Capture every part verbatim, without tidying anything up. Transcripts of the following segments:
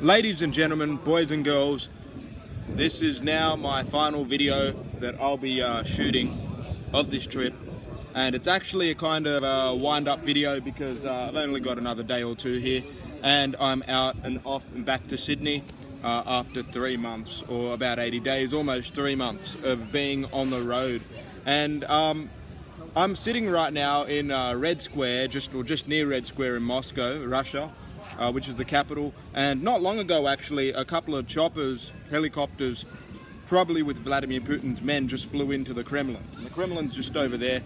Ladies and gentlemen, boys and girls, this is now my final video that I'll be uh, shooting of this trip, and it's actually a kind of a wind-up video because uh, I've only got another day or two here, and I'm out and off and back to Sydney uh, after three months or about eighty days, almost three months of being on the road. And um, I'm sitting right now in uh, Red Square, just or just near Red Square in Moscow, Russia, uh, which is the capital. And not long ago, actually, a couple of choppers, helicopters, probably with Vladimir Putin's men, just flew into the Kremlin. And the Kremlin's just over there.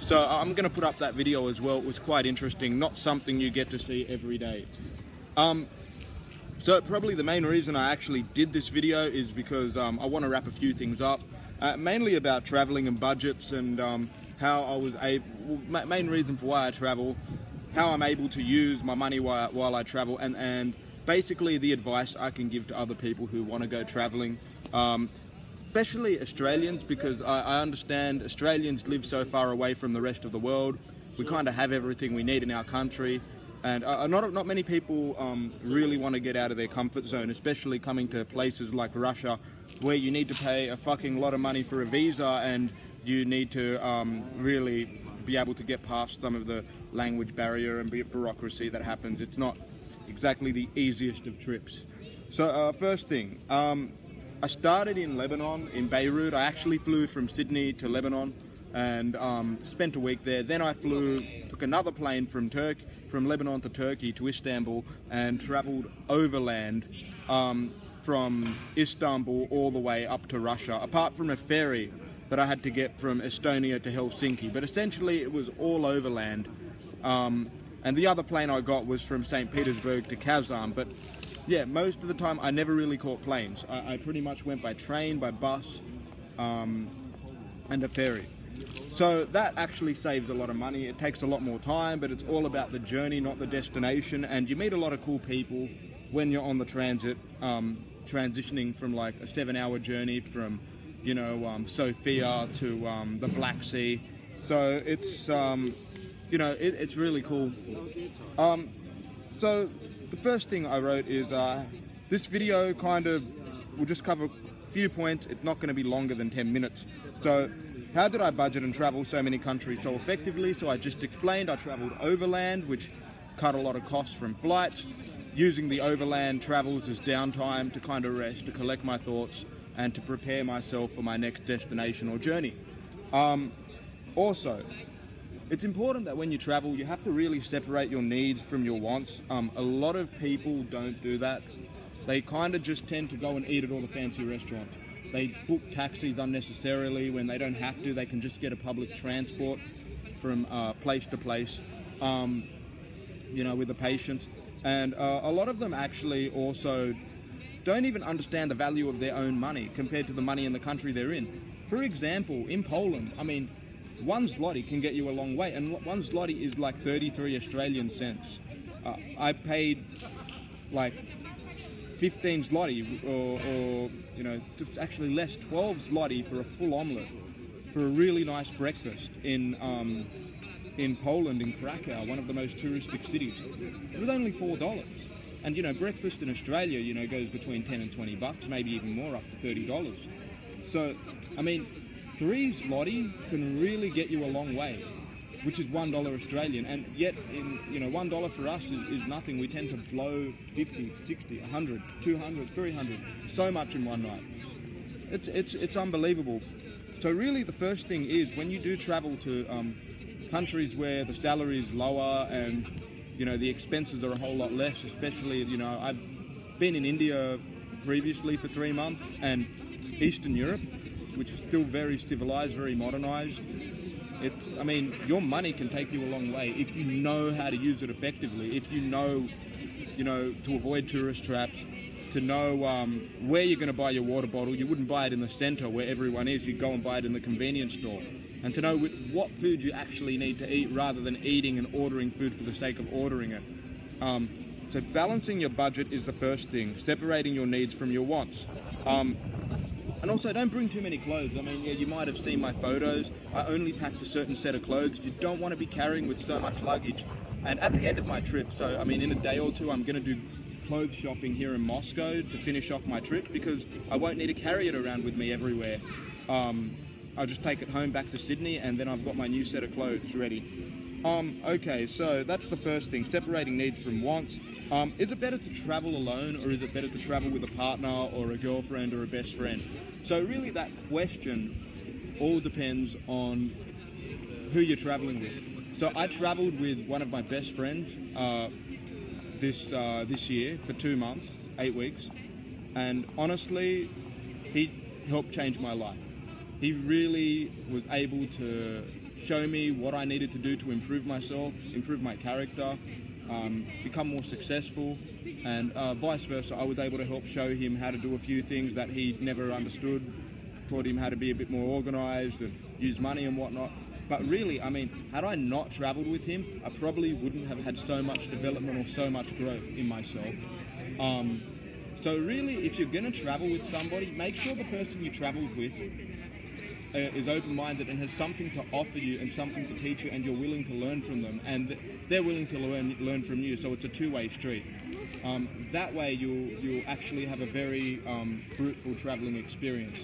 So I'm going to put up that video as well. It was quite interesting, not something you get to see every day. Um, so probably the main reason I actually did this video is because um, I want to wrap a few things up. Uh, mainly about traveling and budgets, and um, how I was able, well, main reason for why I travel, how I'm able to use my money while, while I travel, and, and basically the advice I can give to other people who want to go traveling, um, especially Australians, because I, I understand Australians live so far away from the rest of the world. We kind of have everything we need in our country, and uh, not, not many people um, really want to get out of their comfort zone, especially coming to places like Russia, where you need to pay a fucking lot of money for a visa, and you need to um, really be able to get past some of the language barrier and bureaucracy that happens. It's not exactly the easiest of trips. So uh, first thing, um, I started in Lebanon, in Beirut. I actually flew from Sydney to Lebanon and um, spent a week there. Then I flew, took another plane from Turk, from Lebanon to Turkey to Istanbul, and traveled overland um, from Istanbul all the way up to Russia, apart from a ferry that I had to get from Estonia to Helsinki. But essentially it was all overland. Um, and the other plane I got was from Saint Petersburg to Kazan. But yeah, most of the time I never really caught planes. I, I pretty much went by train, by bus, um, and a ferry. So that actually saves a lot of money. It takes a lot more time, but it's all about the journey, not the destination. And you meet a lot of cool people when you're on the transit. Um, transitioning from like a seven hour journey from, you know, um, Sofia to um, the Black Sea. So it's, um, you know, it, it's really cool. Um, so the first thing I wrote is uh, this video kind of will just cover a few points. It's not going to be longer than ten minutes. So how did I budget and travel so many countries so effectively? So I just explained I traveled overland, which cut a lot of costs from flights, using the overland travels as downtime to kind of rest, to collect my thoughts, and to prepare myself for my next destination or journey. Um, also, it's important that when you travel, you have to really separate your needs from your wants. Um, a lot of people don't do that. They kind of just tend to go and eat at all the fancy restaurants. They book taxis unnecessarily when they don't have to. They can just get a public transport from uh, place to place, um, you know, with the patients. And uh, a lot of them actually also don't even understand the value of their own money compared to the money in the country they're in. For example, in Poland, I mean, one zloty can get you a long way, and one zloty is like thirty-three Australian cents. Uh, I paid like fifteen zloty, or, or you know, actually less, twelve zloty for a full omelette, for a really nice breakfast in um, in Poland, in Krakow, one of the most touristic cities. It was only four dollars. And, you know, breakfast in Australia, you know, goes between ten and twenty bucks, maybe even more, up to thirty dollars. So, I mean, three zloty can really get you a long way, which is one dollar Australian. And yet, in, you know, one dollar for us is, is nothing. We tend to blow fifty, sixty, a hundred, two hundred, three hundred, so much in one night. It's, it's, it's unbelievable. So really the first thing is, when you do travel to um, countries where the salary is lower and, you know, the expenses are a whole lot less, especially, you know, I've been in India previously for three months and Eastern Europe, which is still very civilized, very modernized. It's, I mean, your money can take you a long way if you know how to use it effectively, if you know, you know, to avoid tourist traps, to know um, where you're going to buy your water bottle. You wouldn't buy it in the center where everyone is. You go and buy it in the convenience store. And to know what food you actually need to eat rather than eating and ordering food for the sake of ordering it. Um, so balancing your budget is the first thing, separating your needs from your wants. Um, and also don't bring too many clothes. I mean, yeah, you might have seen my photos. I only packed a certain set of clothes. You don't want to be carrying with so much luggage. And at the end of my trip, so I mean in a day or two, I'm going to do clothes shopping here in Moscow to finish off my trip because I won't need to carry it around with me everywhere. Um, I'll just take it home back to Sydney and then I've got my new set of clothes ready. Um, okay, so that's the first thing, separating needs from wants. Um, is it better to travel alone or is it better to travel with a partner or a girlfriend or a best friend? So really that question all depends on who you're traveling with. So I traveled with one of my best friends uh, this, uh, this year for two months, eight weeks. And honestly, he helped change my life. He really was able to show me what I needed to do to improve myself, improve my character, um, become more successful, and uh, vice versa. I was able to help show him how to do a few things that he never understood, taught him how to be a bit more organized and use money and whatnot. But really, I mean, had I not traveled with him, I probably wouldn't have had so much development or so much growth in myself. Um, so really, if you're going to travel with somebody, make sure the person you traveled with is open-minded and has something to offer you and something to teach you, and you're willing to learn from them and they're willing to learn learn from you, so it's a two-way street. Um, that way you'll you'll actually have a very um, fruitful traveling experience.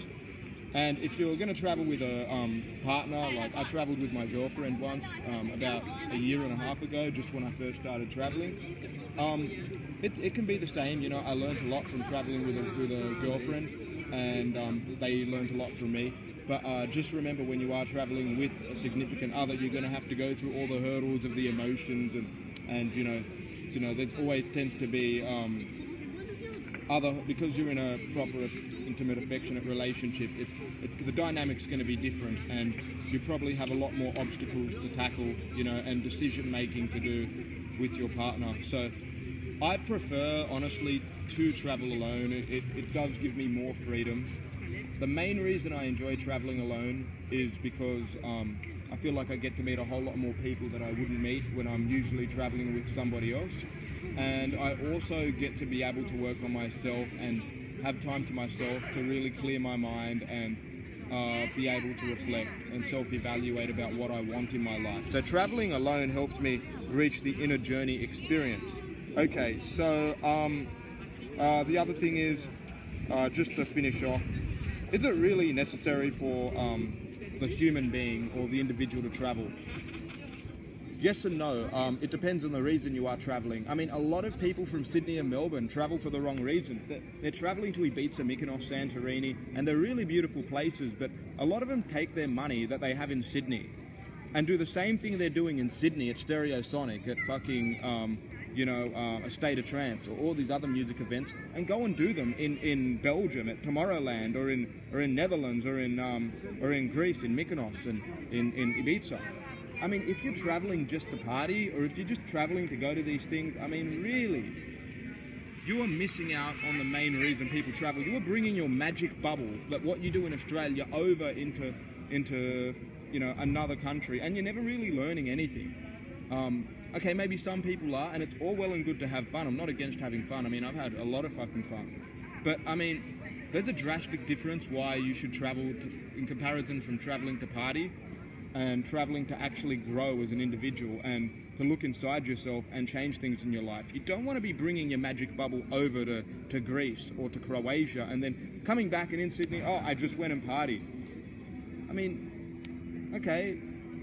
And if you're going to travel with a um, partner, like I traveled with my girlfriend once um, about a year and a half ago, just when I first started traveling, um, it, it can be the same. You know, I learned a lot from traveling with a, with a girlfriend, and um, they learned a lot from me. But uh, just remember, when you are traveling with a significant other, you're going to have to go through all the hurdles of the emotions, and, and you know, you know, there always tends to be um, other, because you're in a proper, intimate, affectionate relationship. It's, it's the dynamic's going to be different, and you probably have a lot more obstacles to tackle, you know, and decision making to do with your partner. So I prefer, honestly, to travel alone. It, it, it does give me more freedom. The main reason I enjoy traveling alone is because um, I feel like I get to meet a whole lot more people that I wouldn't meet when I'm usually traveling with somebody else. And I also get to be able to work on myself and have time to myself to really clear my mind and uh, be able to reflect and self-evaluate about what I want in my life. So traveling alone helped me reach the inner journey experience. Okay, so um, uh, the other thing is, uh, just to finish off, is it really necessary for um, the human being or the individual to travel? Yes and no. Um, it depends on the reason you are traveling. I mean, a lot of people from Sydney and Melbourne travel for the wrong reason. They're, they're traveling to Ibiza, Mykonos, Santorini, and they're really beautiful places, but a lot of them take their money that they have in Sydney and do the same thing they're doing in Sydney at Stereosonic, at fucking, um, you know, uh, A State of Trance, or all these other music events, and go and do them in, in Belgium at Tomorrowland, or in or in Netherlands, or in um, or in Greece, in Mykonos, and in, in Ibiza. I mean, if you're traveling just to party, or if you're just traveling to go to these things, I mean, really, you are missing out on the main reason people travel. You are bringing your magic bubble, that what you do in Australia, over into into... you know, another country, and you're never really learning anything. Um, okay, maybe some people are, and it's all well and good to have fun. I'm not against having fun. I mean, I've had a lot of fucking fun. But, I mean, there's a drastic difference why you should travel to, in comparison from traveling to party and traveling to actually grow as an individual and to look inside yourself and change things in your life. You don't want to be bringing your magic bubble over to, to Greece or to Croatia and then coming back and in Sydney, oh, I just went and partied. I mean... okay,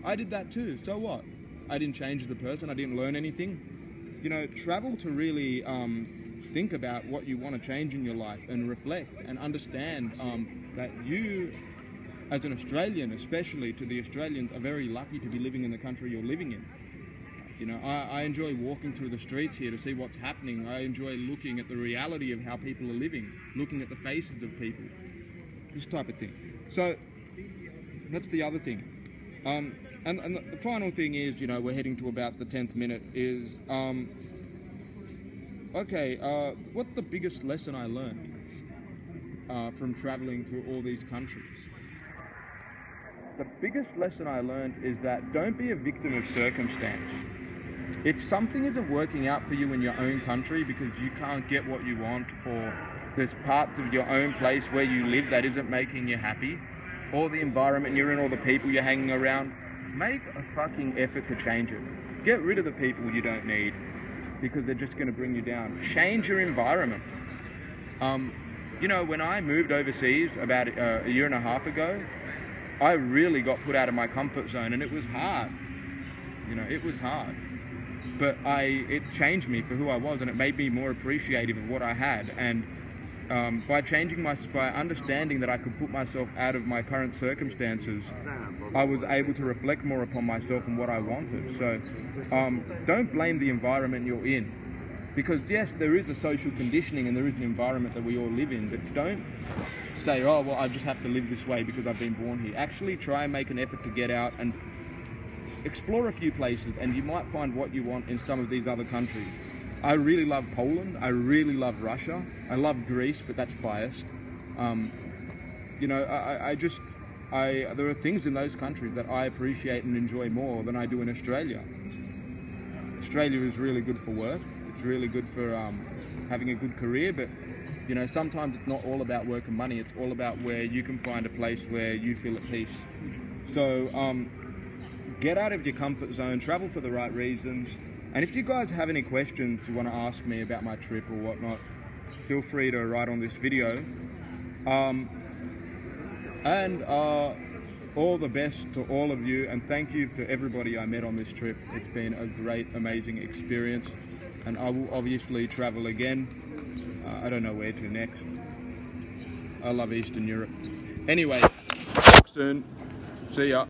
I did that too, so what? I didn't change the person, I didn't learn anything. You know, travel to really um, think about what you want to change in your life and reflect and understand um, that you, as an Australian, especially to the Australians, are very lucky to be living in the country you're living in. You know, I, I enjoy walking through the streets here to see what's happening. I enjoy looking at the reality of how people are living, looking at the faces of people, this type of thing. So, that's the other thing. Um, and, and the final thing is, you know, we're heading to about the tenth minute, is, um, okay, uh, what's the biggest lesson I learned uh, from traveling to all these countries? The biggest lesson I learned is that don't be a victim of circumstance. If something isn't working out for you in your own country because you can't get what you want, or there's parts of your own place where you live that isn't making you happy, or the environment you're in, or the people you're hanging around, make a fucking effort to change it. Get rid of the people you don't need. because they're just going to bring you down. Change your environment. Um, you know, when I moved overseas about uh, a year and a half ago, I really got put out of my comfort zone, and it was hard. You know, it was hard. But I, it changed me for who I was, and it made me more appreciative of what I had. And um, by changing my, by understanding that I could put myself out of my current circumstances, I was able to reflect more upon myself and what I wanted. So um, don't blame the environment you're in. Because yes, there is a social conditioning and there is an environment that we all live in, but don't say, oh, well, I just have to live this way because I've been born here. Actually try and make an effort to get out and explore a few places, and you might find what you want in some of these other countries. I really love Poland. I really love Russia. I love Greece, but that's biased. Um, you know, I, I just, I, there are things in those countries that I appreciate and enjoy more than I do in Australia. Australia is really good for work. It's really good for um, having a good career, but you know, sometimes it's not all about work and money. It's all about where you can find a place where you feel at peace. So um, get out of your comfort zone, travel for the right reasons. And if you guys have any questions you want to ask me about my trip or whatnot, feel free to write on this video. Um, and uh, all the best to all of you, and thank you to everybody I met on this trip. It's been a great, amazing experience, and I will obviously travel again. Uh, I don't know where to next. I love Eastern Europe. Anyway, talk soon. See ya.